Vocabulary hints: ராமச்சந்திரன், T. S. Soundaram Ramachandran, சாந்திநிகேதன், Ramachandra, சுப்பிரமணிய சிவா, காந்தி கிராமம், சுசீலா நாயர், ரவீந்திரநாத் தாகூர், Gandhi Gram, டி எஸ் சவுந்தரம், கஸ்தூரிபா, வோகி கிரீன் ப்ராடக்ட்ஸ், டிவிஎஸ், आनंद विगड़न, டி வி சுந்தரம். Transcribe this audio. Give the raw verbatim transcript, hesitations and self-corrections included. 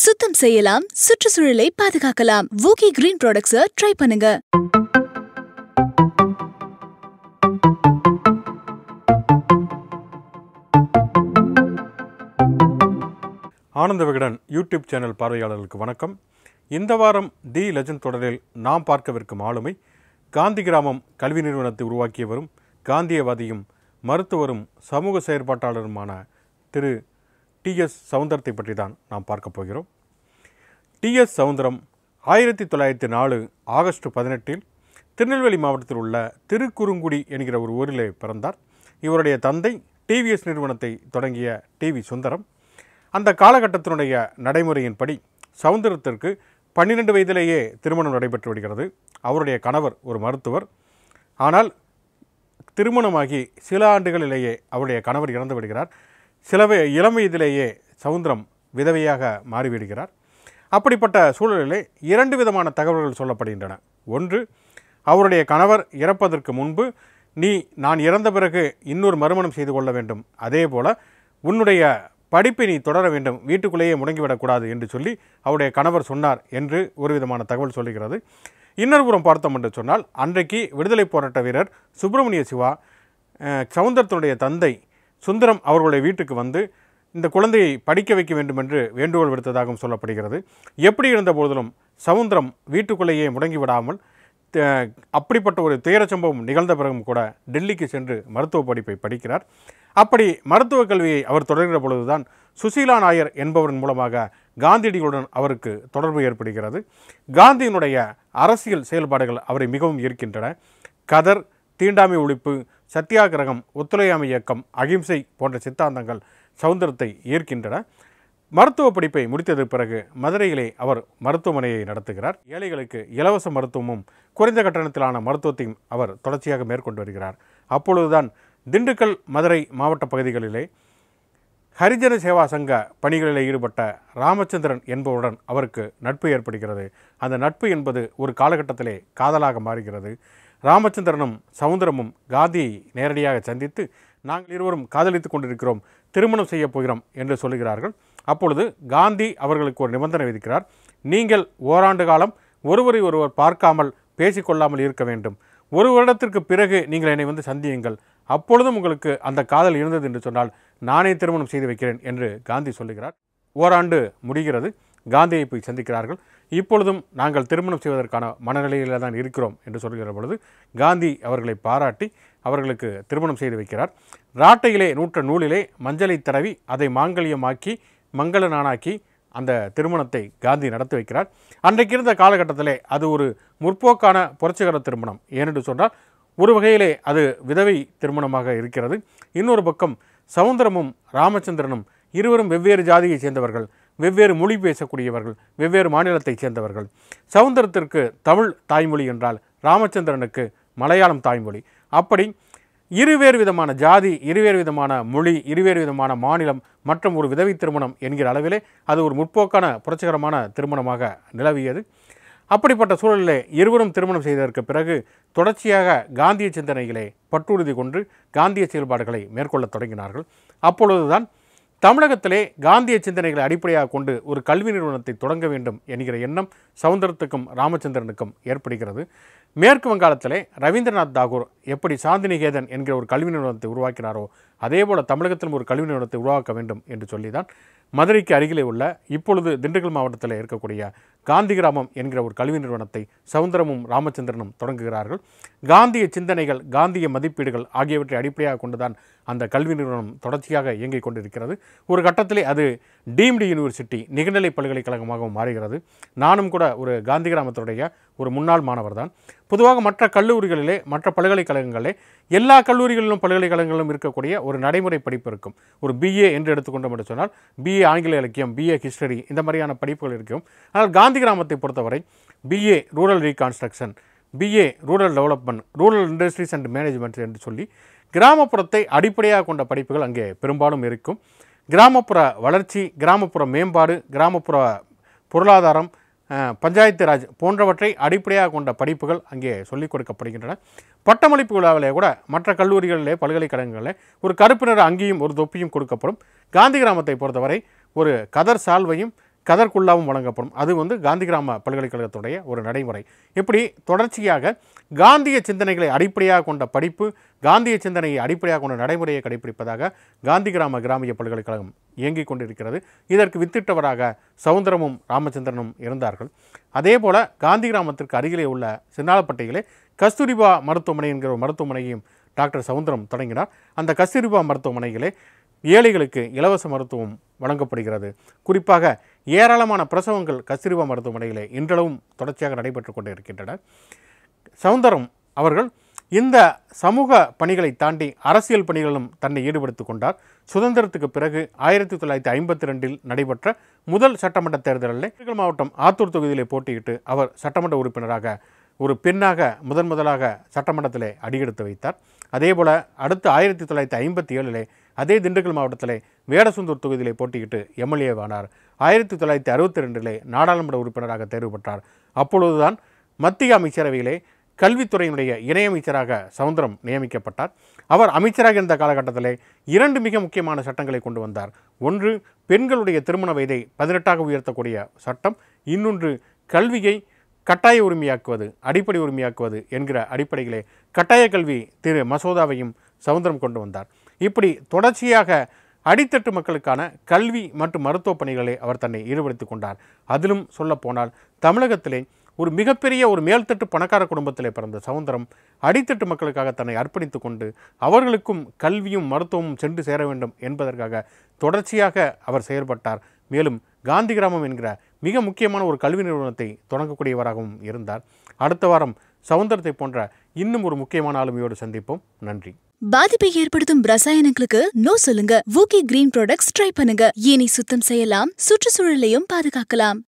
सुत्तम सेयलाम, सुट्रुसुरुले पादुकाक्कलाम, वोकी ग्रीन प्रोडक्ट्स ट्राई पन्नुंगा। आनंद विगड़न यूट्यूब चैनल पार्वैयालरुक्कु वणक्कम। इंद वारम दी लेजेंड तोडरिल नाम पार्क्कविरुक्कुम आलुमै गांधी ग्रामम कल्वी निरुवनत्तै उरुवाक्कियवरुम गांधीयवादियुम मरुत्तवरुम समूह सेयற்பாட்டாளருமான திரு டி எஸ் சவுந்தரத்தை பற்றி தான் நாம் பார்க்க போகிறோம். டி எஸ் சவுந்தரம் ஆயிரத்தி தொள்ளாயிரத்தி நாலு ஆகஸ்ட் பதினெட்டில் திருநெல்வேலி மாவட்டத்தில் உள்ள திருக்குறுங்குடி என்கிற ஒரு ஊரிலே பிறந்தார். இவருடைய தந்தை டிவிஎஸ் நிறுவனத்தை தொடங்கிய டி வி சுந்தரம். அந்த காலகட்டத்தினுடைய நடைமுறையின்படி சவுந்தரத்திற்கு பன்னிரெண்டு வயதிலேயே திருமணம் நடைபெற்று விடுகிறது. அவருடைய கணவர் ஒரு மருத்துவர். ஆனால் திருமணமாகி சில ஆண்டுகளிலேயே அவருடைய கணவர் இறந்து விடுகிறார். சிலவே இளம் வயதிலேயே சவுந்தரம் விதவையாக மாறிவிடுகிறார். அப்படிப்பட்ட சூழலிலே இரண்டு விதமான தகவல்கள் சொல்லப்படுகின்றன. ஒன்று, அவருடைய கணவர் இறப்பதற்கு முன்பு நீ நான் இறந்த பிறகு இன்னொரு மறுமணம் செய்து கொள்ள வேண்டும், அதே போல் உன்னுடைய படிப்பை நீ தொடர வேண்டும், வீட்டுக்குள்ளேயே முடங்கிவிடக்கூடாது என்று சொல்லி அவருடைய கணவர் சொன்னார் என்று ஒரு விதமான தகவல் சொல்லுகிறது. இன்னொரு புறம் பார்த்தோம் என்று சொன்னால், அன்றைக்கு விடுதலை போராட்ட வீரர் சுப்பிரமணிய சிவா சவுந்தரத்தினுடைய தந்தை சுந்தரம் அவர்களுடைய வீட்டுக்கு வந்து இந்த குழந்தையை படிக்க வைக்க வேண்டும் என்று வேண்டுகோள் விடுத்ததாகவும் சொல்லப்படுகிறது. எப்படி இருந்த போதிலும் சவுந்தரம் வீட்டுக்குள்ளேயே முடங்கி விடாமல் அப்படிப்பட்ட ஒரு துயரச்சம்பவம் நிகழ்ந்த பிறகும் கூட டெல்லிக்கு சென்று மருத்துவ படிப்பை படிக்கிறார். அப்படி மருத்துவ கல்வியை அவர் தொடர்கிற பொழுதுதான் சுசீலா நாயர் என்பவரின் மூலமாக காந்தியடிகளுடன் அவருக்கு தொடர்பு ஏற்படுகிறது. காந்தியினுடைய அரசியல் செயல்பாடுகள் அவரை மிகவும் ஈர்க்கின்றன. கதர், தீண்டாமை ஒழிப்பு, சத்தியாகிரகம், ஒத்துழையாமை இயக்கம், அகிம்சை போன்ற சித்தாந்தங்கள் சவுந்தரத்தை ஈர்க்கின்றன. மருத்துவ படிப்பை முடித்ததற்கு பிறகு மதுரையிலே அவர் மருத்துவமனையை நடத்துகிறார். ஏழைகளுக்கு இலவச மருத்துவமும் குறைந்த கட்டணத்திலான மருத்துவத்தையும் அவர் தொடர்ச்சியாக மேற்கொண்டு வருகிறார். அப்பொழுதுதான் திண்டுக்கல் மதுரை மாவட்ட பகுதிகளிலே ஹரிஜன சேவா சங்க பணிகளிலே ஈடுபட்ட ராமச்சந்திரன் என்பவருடன் அவருக்கு நட்பு ஏற்படுகிறது. அந்த நட்பு என்பது ஒரு காலகட்டத்திலே காதலாக மாறுகிறது. ராமச்சந்திரனும் சவுந்தரமும் காந்தியை நேரடியாக சந்தித்து நாங்கள் இருவரும் காதலித்து கொண்டிருக்கிறோம், திருமணம் செய்ய போகிறோம் என்று சொல்லுகிறார்கள். அப்பொழுது காந்தி அவர்களுக்கு ஒரு நிபந்தனை விதிக்கிறார். நீங்கள் ஓராண்டு காலம் ஒருவரை ஒருவர் பார்க்காமல் பேசிக்கொள்ளாமல் இருக்க வேண்டும். ஒரு வருடத்திற்கு பிறகு நீங்கள் என்னை வந்து சந்தியுங்கள், அப்பொழுதும் உங்களுக்கு அந்த காதல் இருந்தது என்று சொன்னால் நானே திருமணம் செய்து வைக்கிறேன் என்று காந்தி சொல்லுகிறார். ஓராண்டு முடிகிறது. காந்தியை போய் சந்திக்கிறார்கள். இப்பொழுதும் நாங்கள் திருமணம் செய்வதற்கான மனநிலையில் தான் இருக்கிறோம் என்று சொல்கிற பொழுது காந்தி அவர்களை பாராட்டி அவர்களுக்கு திருமணம் செய்து வைக்கிறார். ராட்டையிலே நூற்ற நூலிலே மஞ்சளை தடவி அதை மாங்கல்யமாக்கி மங்கள நானாக்கி அந்த திருமணத்தை காந்தி நடத்தி வைக்கிறார். அன்றைக்கு இருந்த காலகட்டத்திலே அது ஒரு முற்போக்கான புரட்சிகர திருமணம். ஏனென்று சொன்னால் ஒரு வகையிலே அது விதவை திருமணமாக இருக்கிறது. இன்னொரு பக்கம் சவுந்தரமும் ராமச்சந்திரனும் இருவரும் வெவ்வேறு ஜாதியை சேர்ந்தவர்கள், வெவ்வேறு மொழி பேசக்கூடியவர்கள், வெவ்வேறு மாநிலத்தைச் சேர்ந்தவர்கள். சவுந்தரத்திற்கு தமிழ் தாய்மொழி என்றால் ராமச்சந்திரனுக்கு மலையாளம் தாய்மொழி. அப்படி இருவேறு விதமான ஜாதி, இருவேறு விதமான மொழி, இருவேறு விதமான மாநிலம் மற்றும் ஒரு விதவை திருமணம் என்கிற அளவிலே அது ஒரு முற்போக்கான புரட்சிகரமான திருமணமாக நிலவியது. அப்படிப்பட்ட சூழலிலே இருவரும் திருமணம் செய்ததற்கு பிறகு தொடர்ச்சியாக காந்திய சிந்தனைகளை பற்றுறுதி கொண்டு காந்திய செயல்பாடுகளை மேற்கொள்ளத் தொடங்கினார்கள். அப்பொழுதுதான் தமிழகத்திலே காந்திய சிந்தனைகளை அடிப்படையாக கொண்டு ஒரு கல்வி நிறுவனத்தை தொடங்க வேண்டும் என்கிற எண்ணம் சவுந்தரத்துக்கும் ராமச்சந்திரனுக்கும் ஏற்படுகிறது. மேற்கு வங்காளத்திலே ரவீந்திரநாத் தாகூர் எப்படி சாந்திநிகேதன் என்கிற ஒரு கல்வி நிறுவனத்தை உருவாக்கினாரோ அதே போல் தமிழகத்திலும் ஒரு கல்வி நிறுவனத்தை உருவாக்க வேண்டும் என்று சொல்லி தான் மதுரைக்கு அருகிலே உள்ள இப்பொழுது திண்டுக்கல் மாவட்டத்தில் இருக்கக்கூடிய காந்தி கிராமம் என்கிற ஒரு கல்வி நிறுவனத்தை சவுந்தரமும் ராமச்சந்திரனும் தொடங்குகிறார்கள். காந்திய சிந்தனைகள், காந்திய மதிப்பீடுகள் ஆகியவற்றை அடிப்படையாக கொண்டுதான் அந்த கல்வி நிறுவனம் தொடர்ச்சியாக இயங்கிக் கொண்டிருக்கிறது. ஒரு கட்டத்திலே அது டீம்டு யூனிவர்சிட்டி, நிகழ்நிலை பல்கலைக்கழகமாகவும் மாறுகிறது. நானும் கூட ஒரு காந்தி கிராமத்துடைய ஒரு முன்னாள் மாணவர் தான். பொதுவாக மற்ற கல்லூரிகளிலே, மற்ற பல்கலைக்கழகங்களிலே, எல்லா கல்லூரிகளிலும் பல்கலைக்கழகங்களிலும் இருக்கக்கூடிய ஒரு நடைமுறை படிப்பு இருக்கும். ஒரு பிஏ என்று எடுத்துக்கொண்டோம் என்று சொன்னால் பிஏ ஆங்கில இலக்கியம், பிஏ ஹிஸ்டரி, இந்த மாதிரியான படிப்புகள் இருக்கும். ஆனால் காந்தி கிராமத்தை பொறுத்தவரை BA rural reconstruction, BA rural development, rural industries and management என்று சொல்லி கிராமப்புறத்தை அடிப்படையாக கொண்ட படிப்புகள் அங்கே பெரும்பாலும் இருக்கும். கிராமப்புற வளர்ச்சி, கிராமப்புற மேம்பாடு, கிராமப்புற பொருளாதாரம், பஞ்சாயத்து ராஜ் போன்றவற்றை அடிப்படையாக கொண்ட படிப்புகள் அங்கே சொல்லிக் கொடுக்கப்படுகின்றன. பட்டமளிப்பு விழாவிலே கூட மற்ற கல்லூரிகளிலே, பல்கலைக்கழகங்களிலே ஒரு கருப்பு நிற அங்கியும் ஒரு தொப்பியும் கொடுக்கப்படும். காந்தி கிராமத்தை பொறுத்தவரை ஒரு கதர் சால்வையும் கதர்குள்ளாவும் வழங்கப்படும். அது வந்து காந்தி கிராம பல்கலைக்கழகத்துடைய ஒரு நடைமுறை. இப்படி தொடர்ச்சியாக காந்திய சிந்தனைகளை அடிப்படையாக கொண்ட படிப்பு, காந்திய சிந்தனையை அடிப்படையாக கொண்ட நடைமுறையை கடைபிடிப்பதாக காந்தி கிராம கிராமிய பல்கலைக்கழகம் இயங்கிக் கொண்டிருக்கிறது. இதற்கு வித்திட்டவராக சவுந்தரமும் ராமச்சந்திரனும் இருந்தார்கள். அதே போல காந்தி கிராமத்திற்கு அருகிலே உள்ள சின்னாலப்பட்டையிலே கஸ்தூரிபா மருத்துவமனை என்கிற மருத்துவமனையையும் டாக்டர் சவுந்தரம் தொடங்கினார். அந்த கஸ்தூரிபா மருத்துவமனையிலே ஏழைகளுக்கு இலவச மருத்துவம் வழங்கப்படுகிறது. குறிப்பாக ஏராளமான பிரசவங்கள் கஸ்தூரிபா மருத்துவமனையிலே இன்றளவும் தொடர்ச்சியாக நடைபெற்று கொண்டே இருக்கின்றன. சவுந்தரம் அவர்கள் இந்த சமூக பணிகளை தாண்டி அரசியல் பணிகளிலும் தன்னை ஈடுபடுத்தி கொண்டார். சுதந்திரத்துக்கு பிறகு ஆயிரத்தி தொள்ளாயிரத்தி ஐம்பத்தி ரெண்டில் நடைபெற்ற முதல் சட்டமன்ற தேர்தலில் திருவள்ளூர் மாவட்டம் ஆத்தூர் தொகுதியிலே போட்டியிட்டு அவர் சட்டமன்ற உறுப்பினராக ஒரு பெண்ணாக முதன் முதலாக சட்டமன்றத்திலே அடியெடுத்து வைத்தார். அதேபோல் அடுத்து ஆயிரத்தி தொள்ளாயிரத்தி ஐம்பத்தி ஏழிலே அதே திண்டுக்கல் மாவட்டத்திலே வேடசுந்தூர் தொகுதியிலே போட்டியிட்டு எம்எல்ஏவானார். ஆயிரத்தி தொள்ளாயிரத்தி அறுபத்தி ரெண்டிலே நாடாளுமன்ற உறுப்பினராக தேர்வு பெற்றார். அப்பொழுதுதான் மத்திய அமைச்சரவையிலே கல்வித்துறையினுடைய இணையமைச்சராக சவுந்தரம் நியமிக்கப்பட்டார். அவர் அமைச்சராக இருந்த காலகட்டத்திலே இரண்டு மிக முக்கியமான சட்டங்களை கொண்டு வந்தார். ஒன்று பெண்களுடைய திருமண வயதை பதினெட்டாக உயர்த்தக்கூடிய சட்டம், இன்னொன்று கல்வியை கட்டாய உரிமையாக்குவது, அடிப்படை உரிமையாக்குவது என்கிற அடிப்படையிலே கட்டாய கல்வி திரு மசோதாவையும் சவுந்தரம் கொண்டு வந்தார். இப்படி தொடர்ச்சியாக அடித்தட்டு மக்களுக்கான கல்வி மற்றும் மருத்துவ பணிகளை அவர் தன்னை ஈடுபடுத்தி கொண்டார். அதிலும் சொல்லப்போனால் தமிழகத்திலே ஒரு மிகப்பெரிய ஒரு மேல்தட்டு பணக்கார குடும்பத்திலே பிறந்த சவுந்தரம் அடித்தட்டு மக்களுக்காக தன்னை அர்ப்பணித்து கொண்டு அவர்களுக்கும் கல்வியும் மருத்துவமும் சென்று சேர வேண்டும் என்பதற்காக தொடர்ச்சியாக அவர் செயல்பட்டார். மேலும் காந்தி கிராமம் என்கிற மிக முக்கியமான ஒரு கல்வி நிறுவனத்தை தொடங்கக்கூடியவராகவும் இருந்தார். அடுத்த வாரம் சவுந்தரத்தை போன்ற இன்னும் ஒரு முக்கியமான ஆளுமையோடு சந்திப்போம். நன்றி. பாதிப்பை ஏற்படுத்தும் ரசாயனங்களுக்கு நோ சொல்லுங்க. வூகி கிரீன் ப்ராடக்ட்ஸ் ட்ரை பண்ணுங்க. ஏனி சுத்தம் செய்யலாம், சுற்றுச்சூழலையும் பாதுகாக்கலாம்.